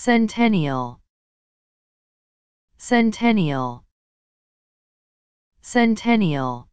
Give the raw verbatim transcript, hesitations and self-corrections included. Centennial, centennial, centennial.